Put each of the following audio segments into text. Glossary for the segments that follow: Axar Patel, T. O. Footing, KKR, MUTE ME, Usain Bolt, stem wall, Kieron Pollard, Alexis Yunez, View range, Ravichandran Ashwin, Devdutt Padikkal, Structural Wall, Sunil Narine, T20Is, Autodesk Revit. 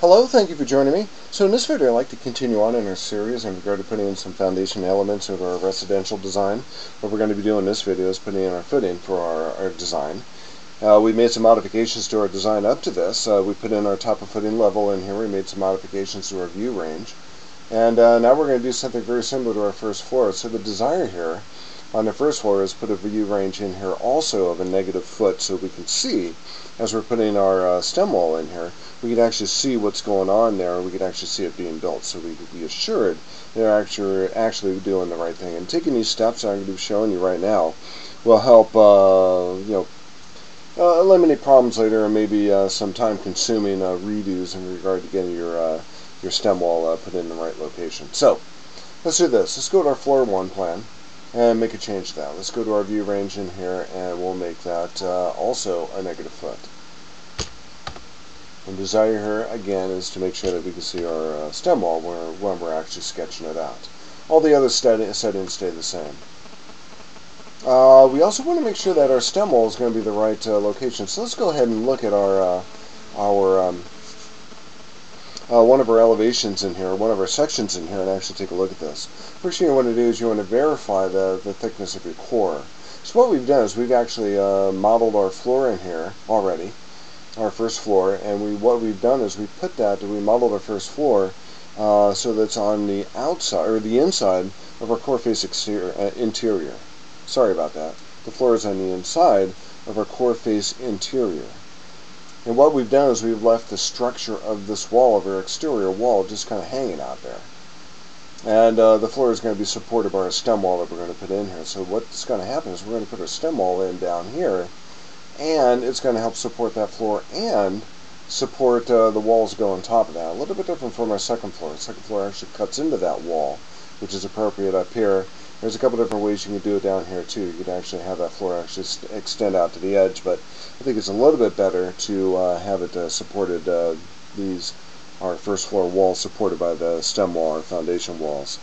Hello, thank you for joining me. So in this video I'd like to continue on in our series in regard to putting in some foundation elements of our residential design. What we're going to be doing in this video is putting in our footing for our design. We made some modifications to our design up to this. We put in our top of footing level in here. We made some modifications to our view range. And now we're going to do something very similar to our first floor. So the desire here on the first floor is put a view range in here also of a negative foot, so we can see as we're putting our stem wall in here, we can actually see what's going on there. We can actually see it being built, so we can be assured they're actually doing the right thing. And taking these steps I'm going to be showing you right now will help eliminate problems later, and maybe some time-consuming redos in regard to getting your stem wall put in the right location. So let's do this. Let's go to our floor one plan and make a change to that. Let's go to our view range in here, and we'll make that also a negative foot. And desire here again is to make sure that we can see our stem wall when we're actually sketching it out. All the other settings stay the same. We also want to make sure that our stem wall is going to be the right location. So let's go ahead and look at one of our elevations in here, one of our sections in here, and actually take a look at this. First thing you want to do is you want to verify the thickness of your core. So what we've done is we've actually modeled our floor in here already, our first floor, and what we've done is we put that, we modeled our first floor so that's on the outside, or the inside of our core face exterior, interior. Sorry about that. The floor is on the inside of our core face interior. And what we've done is we've left the structure of this wall, of our exterior wall, just kind of hanging out there. And the floor is going to be supported by our stem wall that we're going to put in here. So what's going to happen is we're going to put our stem wall in down here, and it's going to help support that floor and support the walls go on top of that. A little bit different from our second floor. The second floor actually cuts into that wall, which is appropriate up here. There's a couple different ways you can do it down here too. You could actually have that floor actually extend out to the edge, but I think it's a little bit better to have it supported, our first floor walls supported by the stem wall or foundation walls.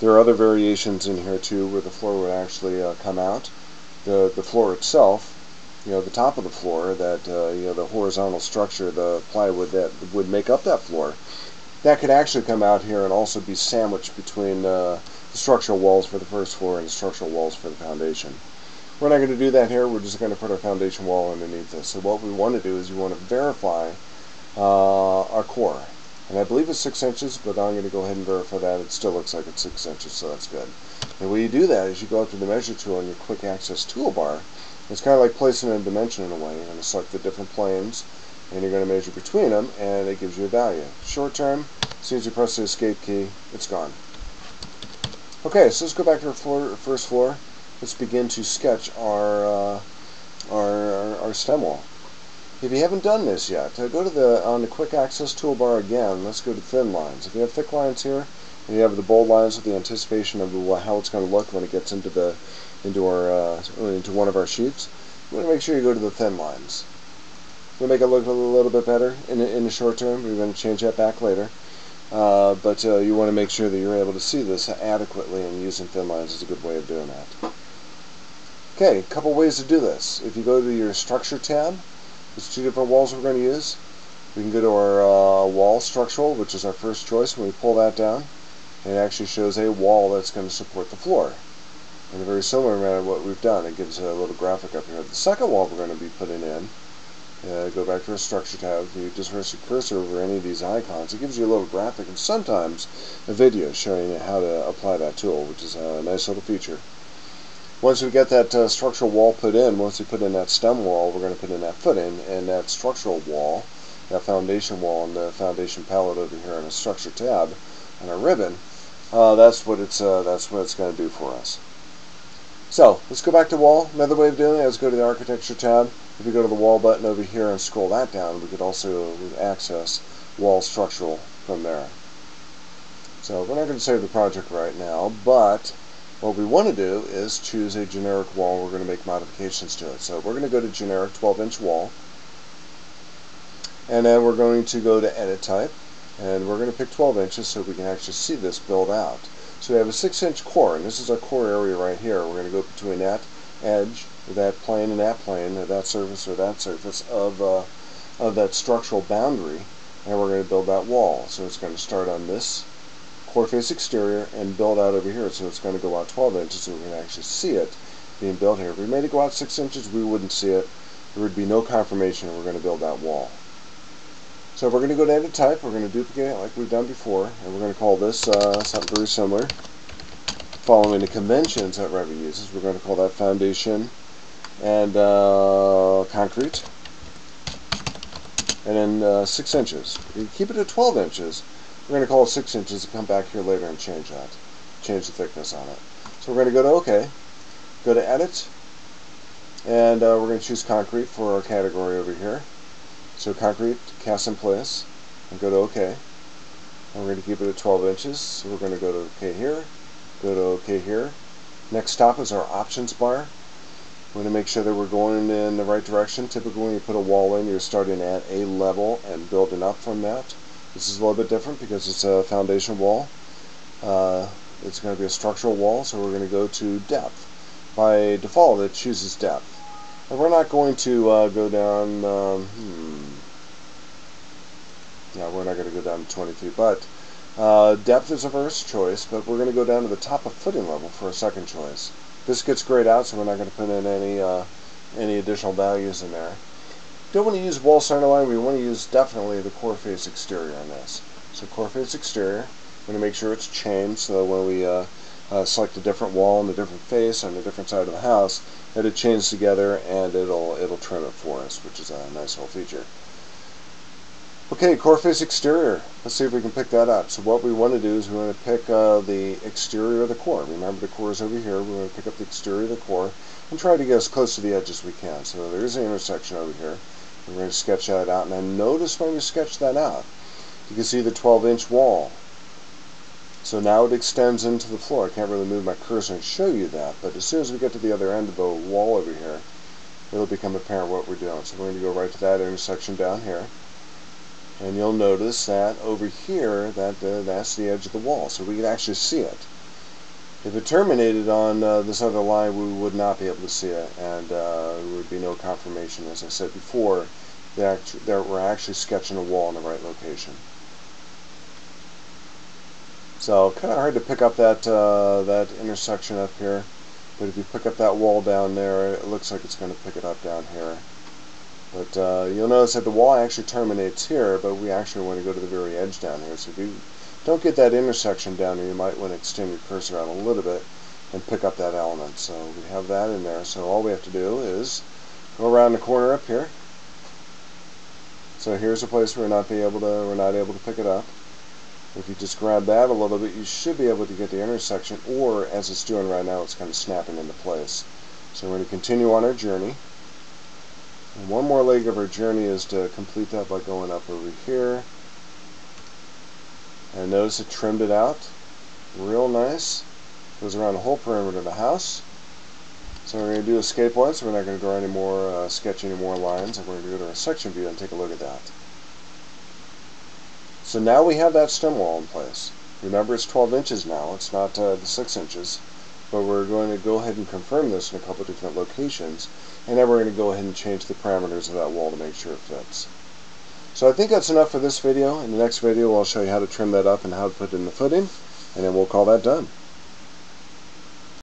There are other variations in here too where the floor would actually come out. The floor itself, you know, the top of the floor, that the horizontal structure, the plywood that would make up that floor, that could actually come out here and also be sandwiched between the structural walls for the first floor and the structural walls for the foundation. We're not going to do that here. We're just going to put our foundation wall underneath this. So what we want to do is we want to verify our core. And I believe it's 6 inches, but I'm going to go ahead and verify that. It still looks like it's 6 inches, so that's good. And when you do that is you go up to the measure tool on your quick access toolbar. It's kind of like placing a dimension in a way. You're going to select the different planes, and you're going to measure between them, and it gives you a value. Short term, as soon as you press the escape key, it's gone. Okay, so let's go back to our first floor. Let's begin to sketch our stem wall. If you haven't done this yet, go to on the quick access toolbar again. Let's go to thin lines. If you have thick lines here, and you have the bold lines with the anticipation of how it's going to look when it gets into one of our sheets, you want to make sure you go to the thin lines. We'll make it look a little bit better in the short term. We're going to change that back later. But you want to make sure that you're able to see this adequately, and using thin lines is a good way of doing that. Okay, a couple ways to do this. If you go to your structure tab, there's two different walls we're going to use. We can go to our wall structural, which is our first choice. When we pull that down, it actually shows a wall that's going to support the floor. In a very similar manner to what we've done, it gives a little graphic up here. The second wall we're going to be putting in, go back to our structure tab. You just rest your cursor over any of these icons. It gives you a little graphic and sometimes a video showing you how to apply that tool, which is a nice little feature. Once we get that structural wall put in, once we put in that stem wall, we're going to put in that footing and that structural wall, that foundation wall, and the foundation palette over here in a structure tab and a ribbon. That's what it's going to do for us. So let's go back to wall. Another way of doing it is go to the architecture tab. If you go to the wall button over here and scroll that down, we could also access wall structural from there. So we're not going to save the project right now, but what we want to do is choose a generic wall. We're going to make modifications to it. So we're going to go to generic 12-inch wall, and then we're going to go to edit type, and we're going to pick 12 inches so we can actually see this build out. So we have a 6-inch core, and this is our core area right here. We're going to go between that edge, that plane and that plane, or that surface of that structural boundary and we're going to build that wall. So it's going to start on this core face exterior and build out over here. So it's going to go out 12 inches so we can actually see it being built here. If we made it go out 6 inches, we wouldn't see it. There would be no confirmation we're going to build that wall. So we're going to go to edit type, we're going to duplicate it like we've done before, and we're going to call this something very similar. Following the conventions that Revit uses, we're going to call that foundation and concrete, and then 6 inches. We keep it at 12 inches. We're going to call it 6 inches and come back here later and change that, change the thickness on it. So we're going to go to OK, go to edit, and we're going to choose concrete for our category over here. So concrete, cast in place, and go to OK. And we're going to keep it at 12 inches, so we're going to go to OK here, go to OK here. Next stop is our options bar. We're going to make sure that we're going in the right direction. Typically when you put a wall in, you're starting at a level and building up from that. This is a little bit different because it's a foundation wall. It's going to be a structural wall, so we're going to go to depth. By default, it chooses depth. And we're not going to go down, no, we're not going to go down to 23, but depth is a first choice, but we're going to go down to the top of footing level for a second choice. This gets grayed out, so we're not going to put in any additional values in there. Don't want to use wall center line. We want to use definitely the core face exterior on this. So core face exterior, we're going to make sure it's changed so that when we select a different wall and a different face on a different side of the house, that it chains together and it'll trim it for us, which is a nice little feature. Okay, core face exterior. Let's see if we can pick that up. So what we want to do is we want to pick the exterior of the core. Remember, the core is over here. We want to pick up the exterior of the core and try to get as close to the edge as we can. So there is an intersection over here. We're going to sketch that out. Now notice when we sketch that out, you can see the 12-inch wall. So now it extends into the floor. I can't really move my cursor and show you that, but as soon as we get to the other end of the wall over here, it'll become apparent what we're doing. So we're going to go right to that intersection down here. And you'll notice that over here, that's the edge of the wall, so we can actually see it. If it terminated on this other line, we would not be able to see it, and there would be no confirmation, as I said before, that we're actually sketching a wall in the right location. So kind of hard to pick up that, that intersection up here, but if you pick up that wall down there, it looks like it's going to pick it up down here. But you'll notice that the wall actually terminates here, but we actually want to go to the very edge down here. So if you don't get that intersection down here, you might want to extend your cursor out a little bit and pick up that element. So we have that in there. So all we have to do is go around the corner up here. So here's a place where we're not able to pick it up. If you just grab that a little bit, you should be able to get the intersection, or as it's doing right now, it's kind of snapping into place. So we're going to continue on our journey. And one more leg of our journey is to complete that by going up over here. And notice it trimmed it out real nice. Goes around the whole perimeter of the house. So we're going to do escape once. We're not going to draw any more, sketch any more lines. And we're going to go to our section view and take a look at that. So now we have that stem wall in place. Remember, it's 12 inches now. It's not the 6 inches. But we're going to go ahead and confirm this in a couple different locations, and then we're going to go ahead and change the parameters of that wall to make sure it fits. So I think that's enough for this video. In the next video, I'll show you how to trim that up and how to put it in the footing, and then we'll call that done.